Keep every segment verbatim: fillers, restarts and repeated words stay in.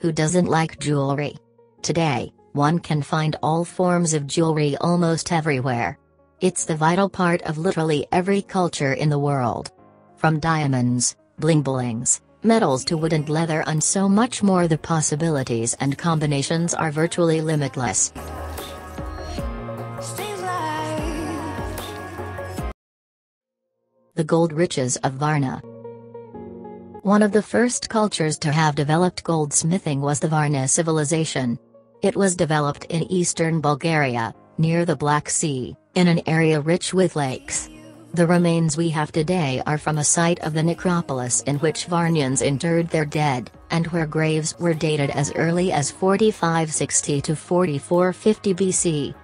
Who doesn't like jewelry? Today, one can find all forms of jewelry almost everywhere. It's the vital part of literally every culture in the world. From diamonds, bling-blings, metals to wood and leather and so much more, the possibilities and combinations are virtually limitless. The gold riches of Varna. One of the first cultures to have developed goldsmithing was the Varna civilization. It was developed in eastern Bulgaria, near the Black Sea, in an area rich with lakes. The remains we have today are from a site of the necropolis in which Varnians interred their dead, and where graves were dated as early as forty-five sixty to forty-four fifty B C.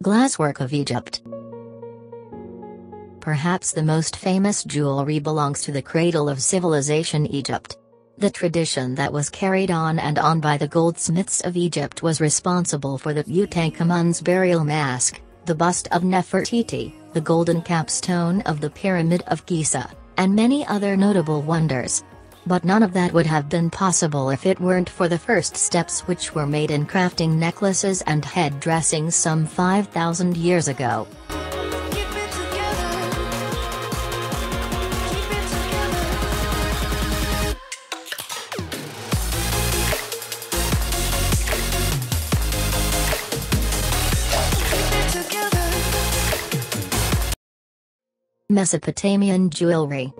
Glasswork of Egypt. Perhaps the most famous jewelry belongs to the cradle of civilization, Egypt. The tradition that was carried on and on by the goldsmiths of Egypt was responsible for the Tutankhamun's burial mask, the bust of Nefertiti, the golden capstone of the Pyramid of Giza, and many other notable wonders. But none of that would have been possible if it weren't for the first steps which were made in crafting necklaces and head dressings some five thousand years ago. Mesopotamian jewelry.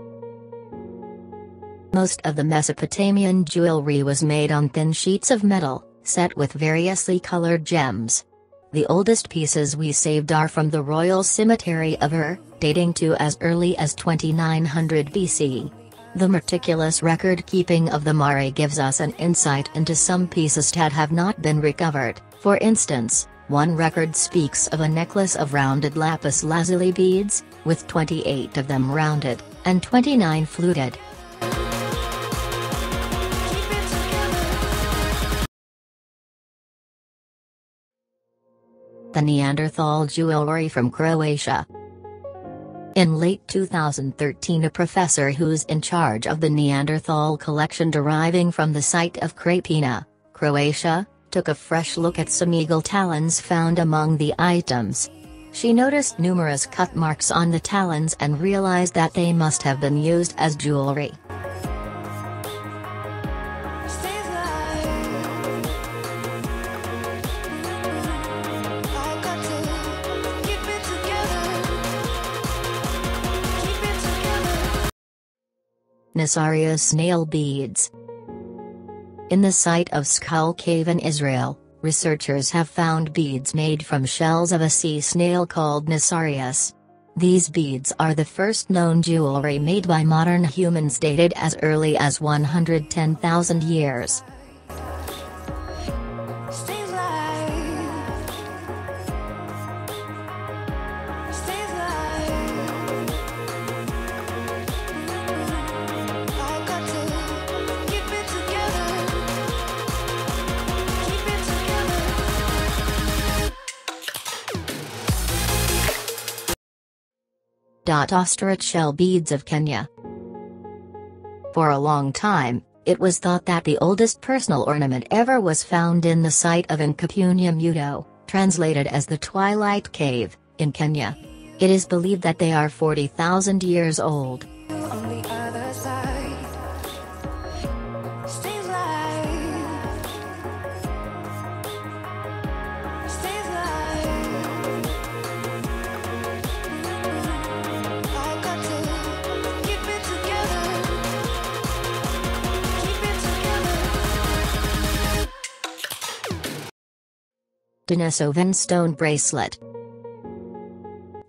Most of the Mesopotamian jewelry was made on thin sheets of metal, set with variously colored gems. The oldest pieces we saved are from the Royal Cemetery of Ur, dating to as early as twenty-nine hundred B C. The meticulous record-keeping of the Mari gives us an insight into some pieces that have not been recovered. For instance, one record speaks of a necklace of rounded lapis lazuli beads, with twenty-eight of them rounded, and twenty-nine fluted. The Neanderthal jewelry from Croatia. In late two thousand thirteen, a professor who's in charge of the Neanderthal collection deriving from the site of Krapina, Croatia, took a fresh look at some eagle talons found among the items. She noticed numerous cut marks on the talons and realized that they must have been used as jewelry. Nassarius snail beads. In the site of Skhul cave in Israel, researchers have found beads made from shells of a sea snail called Nassarius. These beads are the first known jewelry made by modern humans, dated as early as one hundred ten thousand years. Ostrich shell beads of Kenya. For a long time, it was thought that the oldest personal ornament ever was found in the site of Enkapune Ya Muto, translated as the Twilight Cave, in Kenya. It is believed that they are forty thousand years old. Denisovan stone bracelet.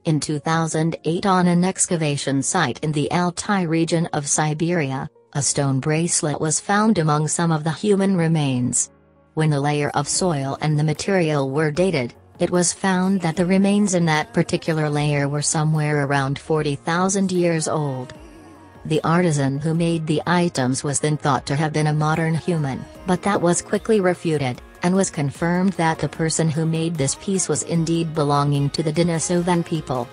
In two thousand eight, on an excavation site in the Altai region of Siberia, A stone bracelet was found among some of the human remains. When the layer of soil and the material were dated, it was found that the remains in that particular layer were somewhere around forty thousand years old. The artisan who made the items was then thought to have been a modern human, but that was quickly refuted, and was confirmed that the person who made this piece was indeed belonging to the Denisovan people.